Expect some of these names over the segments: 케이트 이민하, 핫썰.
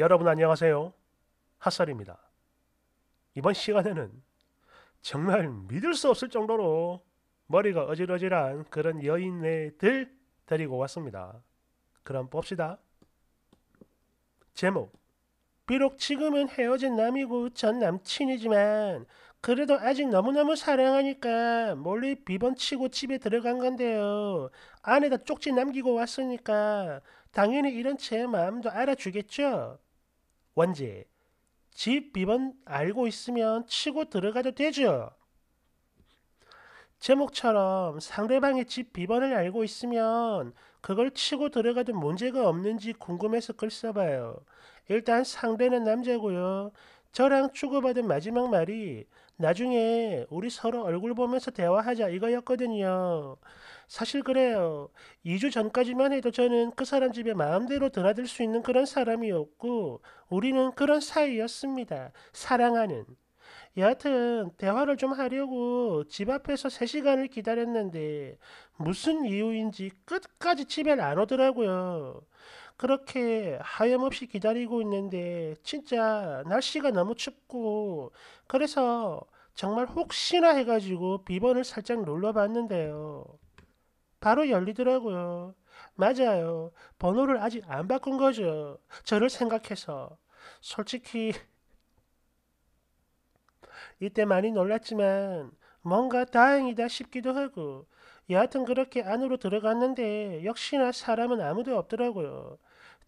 여러분 안녕하세요. 핫썰입니다. 이번 시간에는 정말 믿을 수 없을 정도로 머리가 어질어질한 그런 여인네들 데리고 왔습니다. 그럼 봅시다. 제목, 비록 지금은 헤어진 남이고 전 남친이지만 그래도 아직 너무너무 사랑하니까 몰래 비번치고 집에 들어간 건데요. 안에다 쪽지 남기고 왔으니까 당연히 이런 제 마음도 알아주겠죠? 원제, 집 비번 알고 있으면 치고 들어가도 되죠? 제목처럼 상대방의 집 비번을 알고 있으면 그걸 치고 들어가도 문제가 없는지 궁금해서 글 써봐요. 일단 상대는 남자고요. 저랑 주고받은 마지막 말이 나중에 우리 서로 얼굴 보면서 대화하자 이거였거든요. 사실 그래요. 2주 전까지만 해도 저는 그 사람 집에 마음대로 드나들 수 있는 그런 사람이었고 우리는 그런 사이였습니다. 사랑하는. 여하튼 대화를 좀 하려고 집 앞에서 3시간을 기다렸는데 무슨 이유인지 끝까지 집에 안 오더라고요. 그렇게 하염없이 기다리고 있는데 진짜 날씨가 너무 춥고 그래서 정말 혹시나 해가지고 비번을 살짝 눌러봤는데요. 바로 열리더라고요. 맞아요. 번호를 아직 안 바꾼 거죠. 저를 생각해서. 솔직히 이때 많이 놀랐지만 뭔가 다행이다 싶기도 하고 여하튼 그렇게 안으로 들어갔는데 역시나 사람은 아무도 없더라고요.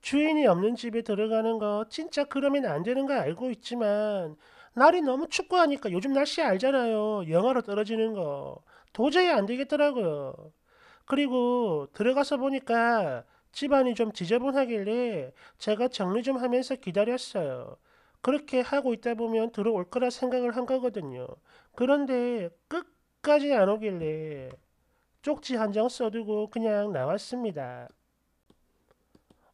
주인이 없는 집에 들어가는 거 진짜 그러면 안 되는 거 알고 있지만 날이 너무 춥고 하니까 요즘 날씨 알잖아요. 영하로 떨어지는 거. 도저히 안 되겠더라고요. 그리고 들어가서 보니까 집안이 좀 지저분하길래 제가 정리 좀 하면서 기다렸어요. 그렇게 하고 있다 보면 들어올 거라 생각을 한 거거든요. 그런데 끝까지 안 오길래 쪽지 한 장 써두고 그냥 나왔습니다.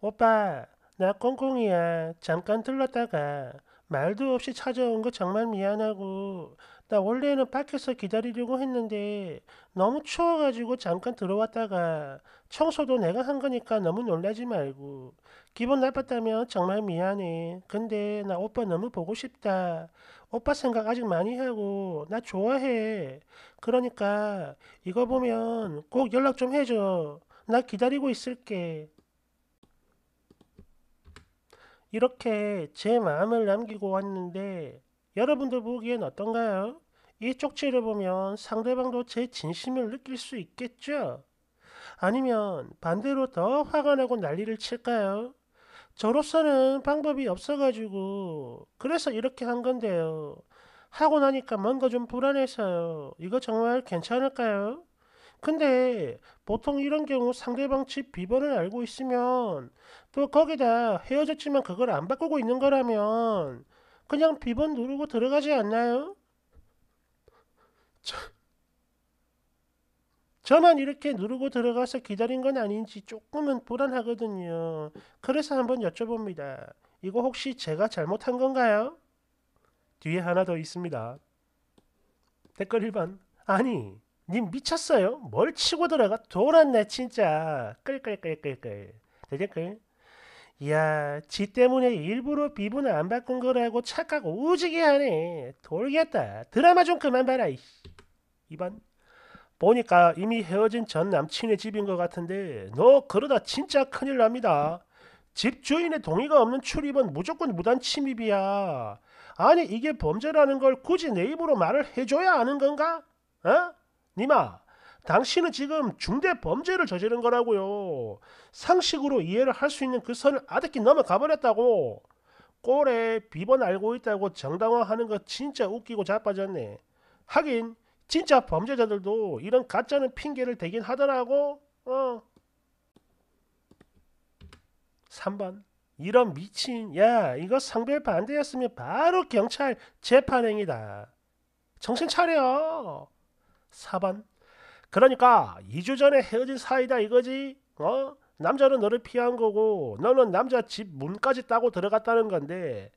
오빠, 나 꽁꽁이야. 잠깐 들렀다가 말도 없이 찾아온 거 정말 미안하고 나 원래는 밖에서 기다리려고 했는데 너무 추워가지고 잠깐 들어왔다가 청소도 내가 한 거니까 너무 놀라지 말고 기분 나빴다면 정말 미안해. 근데 나 오빠 너무 보고 싶다. 오빠 생각 아직 많이 하고 나 좋아해. 그러니까 이거 보면 꼭 연락 좀 해줘. 나 기다리고 있을게. 이렇게 제 마음을 남기고 왔는데 여러분들 보기엔 어떤가요? 이 쪽지를 보면 상대방도 제 진심을 느낄 수 있겠죠? 아니면 반대로 더 화가 나고 난리를 칠까요? 저로서는 방법이 없어가지고 그래서 이렇게 한 건데요. 하고 나니까 뭔가 좀 불안해서요. 이거 정말 괜찮을까요? 근데 보통 이런 경우 상대방 집 비번을 알고 있으면 또 거기다 헤어졌지만 그걸 안 바꾸고 있는 거라면 그냥 비번 누르고 들어가지 않나요? 저만 이렇게 누르고 들어가서 기다린 건 아닌지 조금은 불안하거든요. 그래서 한번 여쭤봅니다. 이거 혹시 제가 잘못한 건가요? 뒤에 하나 더 있습니다. 댓글 1번. 아니! 님 미쳤어요? 뭘 치고 들어가? 돌았네 진짜. 끌끌끌끌끌. 대댓글. 이야, 지 때문에 일부러 비번을 안 바꾼 거라고 착각 오지게 하네. 돌겠다. 드라마 좀 그만 봐라. 2번. 보니까 이미 헤어진 전 남친의 집인 것 같은데 너 그러다 진짜 큰일 납니다. 집 주인의 동의가 없는 출입은 무조건 무단 침입이야. 아니 이게 범죄라는 걸 굳이 내 입으로 말을 해줘야 아는 건가? 어? 님아, 당신은 지금 중대 범죄를 저지른 거라고요. 상식으로 이해를 할 수 있는 그 선을 아득히 넘어가버렸다고. 꼴에 비번 알고 있다고 정당화하는 거 진짜 웃기고 자빠졌네. 하긴 진짜 범죄자들도 이런 가짜는 핑계를 대긴 하더라고. 3번. 이런 미친. 야, 이거 성별 반대였으면 바로 경찰 재판행위다. 정신 차려. 4번. 그러니까 2주 전에 헤어진 사이다 이거지? 어? 남자는 너를 피한 거고 너는 남자 집 문까지 따고 들어갔다는 건데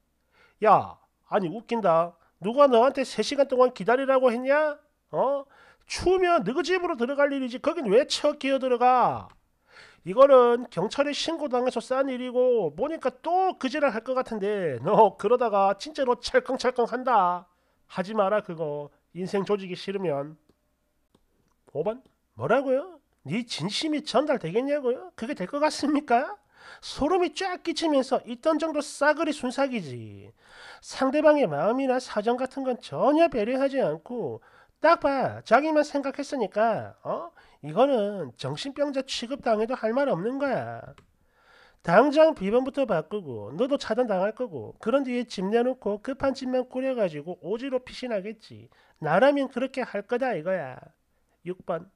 야, 아니 웃긴다. 누가 너한테 3시간 동안 기다리라고 했냐? 어? 추우면 너희 집으로 들어갈 일이지 거긴 왜 쳐 끼어들어가? 이거는 경찰에 신고당해서 싼 일이고 뭐니까 또 그지랄 할 것 같은데 너 그러다가 진짜로 찰컹찰컹 한다. 하지 마라 그거. 인생 조지기 싫으면. 5번 뭐라고요? 네 진심이 전달되겠냐고요? 그게 될 것 같습니까? 소름이 쫙 끼치면서 있던 정도 싸그리 순삭이지. 상대방의 마음이나 사정 같은 건 전혀 배려하지 않고 딱 봐. 자기만 생각했으니까 이거는 정신병자 취급당해도 할 말 없는 거야. 당장 비번부터 바꾸고 너도 차단당할 거고 그런 뒤에 집 내놓고 급한 집만 꾸려가지고 오지로 피신하겠지. 나라면 그렇게 할 거다 이거야. 6번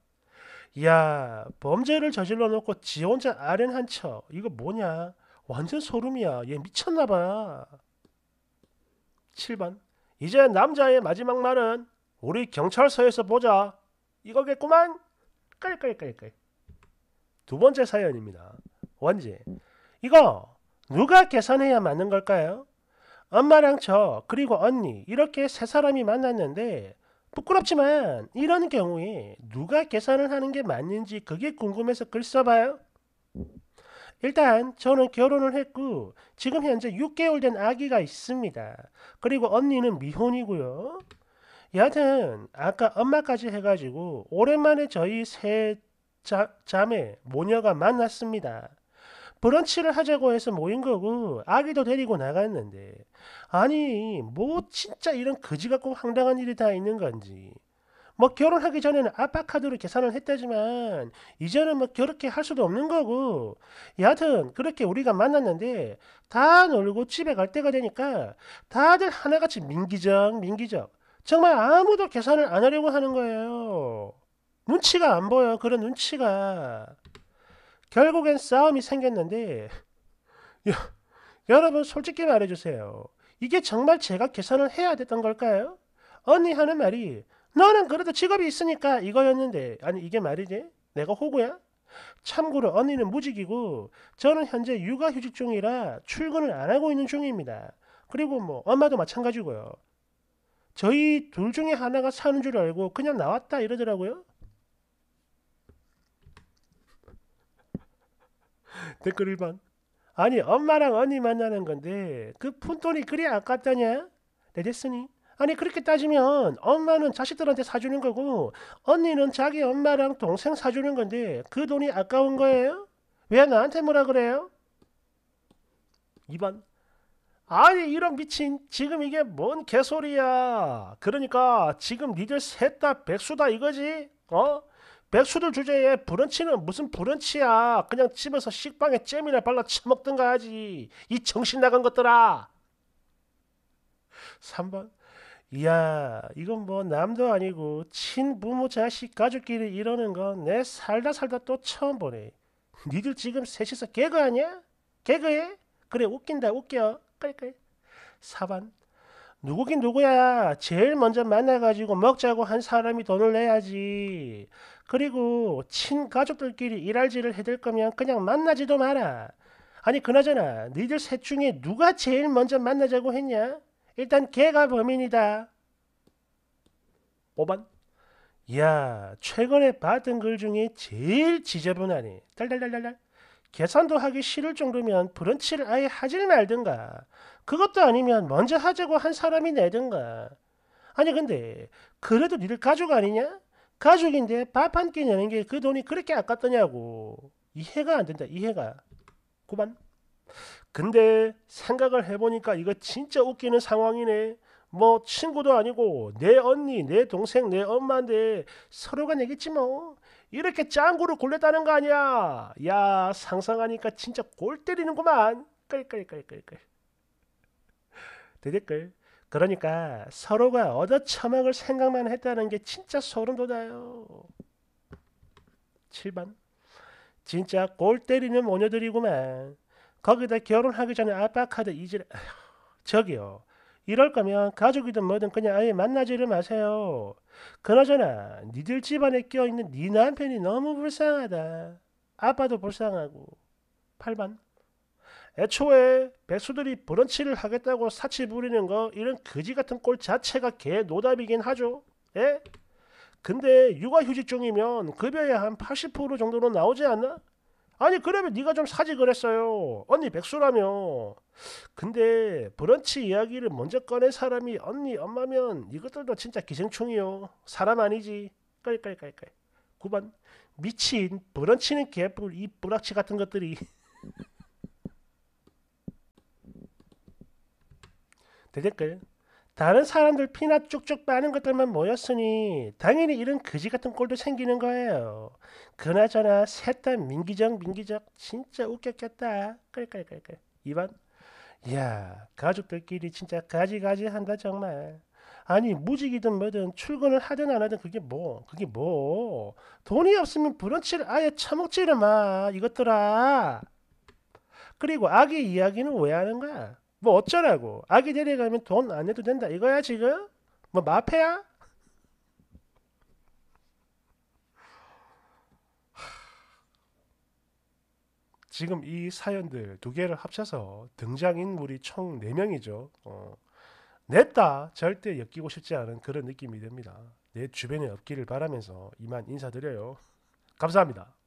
야 범죄를 저질러 놓고 지 혼자 아련한 척. 이거 뭐냐. 완전 소름이야. 얘 미쳤나봐. 7번 이제 남자의 마지막 말은 우리 경찰서에서 보자. 이거겠구만. 깔깔깔깔. 두 번째 사연입니다. 원지 이거 누가 계산해야 맞는 걸까요? 엄마랑 저 그리고 언니 이렇게 세 사람이 만났는데 부끄럽지만 이런 경우에 누가 계산을 하는 게 맞는지 그게 궁금해서 글 써봐요. 일단 저는 결혼을 했고 지금 현재 6개월 된 아기가 있습니다. 그리고 언니는 미혼이고요. 여하튼 아까 엄마까지 해가지고 오랜만에 저희 세 자매 모녀가 만났습니다. 브런치를 하자고 해서 모인 거고 아기도 데리고 나갔는데 아니 뭐 진짜 이런 거지 같고 황당한 일이 다 있는 건지 뭐 결혼하기 전에는 아빠 카드로 계산을 했다지만 이제는 뭐 그렇게 할 수도 없는 거고 여하튼 그렇게 우리가 만났는데 다 놀고 집에 갈 때가 되니까 다들 하나같이 민기적 정말 아무도 계산을 안 하려고 하는 거예요. 눈치가 안 보여. 그런 눈치가. 결국엔 싸움이 생겼는데 여러분 솔직히 말해주세요. 이게 정말 제가 계산을 해야 됐던 걸까요? 언니 하는 말이 너는 그래도 직업이 있으니까 이거였는데 아니 이게 말이지? 내가 호구야? 참고로 언니는 무직이고 저는 현재 육아휴직 중이라 출근을 안 하고 있는 중입니다. 그리고 뭐 엄마도 마찬가지고요. 저희 둘 중에 하나가 사는 줄 알고 그냥 나왔다 이러더라고요. 댓글 1번 아니 엄마랑 언니 만나는 건데 그 푼돈이 그리 아깝다냐? 네 됐으니 아니 그렇게 따지면 엄마는 자식들한테 사주는 거고 언니는 자기 엄마랑 동생 사주는 건데 그 돈이 아까운 거예요? 왜 나한테 뭐라 그래요? 2번 아니 이런 미친 지금 이게 뭔 개소리야. 그러니까 지금 니들 셋 다 백수다 이거지? 백수들 주제에 브런치는 무슨 브런치야. 그냥 집에서 식빵에 잼이나 발라 처먹던가 하지. 이 정신 나간 것들아. 3번. 이야 이건 뭐 남도 아니고 친부모 자식 가족끼리 이러는 건 내 살다 또 처음 보네. 니들 지금 셋이서 개그하냐? 개그해? 그래 웃긴다 웃겨. 4번. 누구긴 누구야. 제일 먼저 만나가지고 먹자고 한 사람이 돈을 내야지. 그리고 친가족들끼리 일할지를 해댈 거면 그냥 만나지도 마라. 아니 그나저나 니들 셋 중에 누가 제일 먼저 만나자고 했냐? 일단 걔가 범인이다. 5번. 야 최근에 봤던 글 중에 제일 지저분하네. 달달달달달. 계산도 하기 싫을 정도면 브런치를 아예 하질 말든가. 그것도 아니면 먼저 하자고 한 사람이 내든가. 아니 근데 그래도 니들 가족 아니냐? 가족인데 밥 한 끼 내는 게 그 돈이 그렇게 아깝더냐고. 이해가 안 된다 이해가. 9번 근데 생각을 해보니까 이거 진짜 웃기는 상황이네. 뭐 친구도 아니고 내 언니, 내 동생, 내 엄마인데 서로가 내겠지 뭐. 이렇게 짱구로 골렸다는 거 아니야. 야 상상하니까 진짜 골 때리는구만. 끌끌끌끌끌. 대댓글. 그러니까 서로가 얻어처먹을 생각만 했다는 게 진짜 소름 돋아요. 7번. 진짜 골 때리는 모녀들이구만. 거기다 결혼하기 전에 아빠 카드 이질... 아휴, 저기요. 이럴 거면 가족이든 뭐든 그냥 아예 만나지를 마세요. 그나저나 니들 집안에 껴있는 네 남편이 너무 불쌍하다. 아빠도 불쌍하고. 8번. 애초에 백수들이 브런치를 하겠다고 사치 부리는 거 이런 거지 같은 꼴 자체가 개 노답이긴 하죠. 예? 근데 육아휴직 중이면 급여의 한 80% 정도는 나오지 않나? 아니 그러면 네가 좀 사지 그랬어요. 언니 백수라며. 근데 브런치 이야기를 먼저 꺼낸 사람이 언니 엄마면 이것들도 진짜 기생충이요. 사람 아니지. 깔깔깔깔. 9번 미친 브런치는 개뿔 이 브락치 같은 것들이. 대댓글 다른 사람들 피나 쭉쭉 빠는 것들만 모였으니 당연히 이런 그지 같은 꼴도 생기는 거예요. 그나저나 셋 다 민기적 진짜 웃겼겠다. 깔깔깔깔. 2번 이야 가족들끼리 진짜 가지가지 한다 정말. 아니 무직이든 뭐든 출근을 하든 안 하든 그게 뭐 돈이 없으면 브런치를 아예 처먹지를 마 이것들아. 그리고 아기 이야기는 왜 하는 거야? 뭐 어쩌라고? 아기 데려가면 돈 안 내도 된다 이거야 지금? 뭐 마패야? 지금 이 사연들 두 개를 합쳐서 등장인물이 총 4명이죠. 냈다 절대 엮이고 싶지 않은 그런 느낌이 듭니다. 내 주변에 없기를 바라면서 이만 인사드려요. 감사합니다.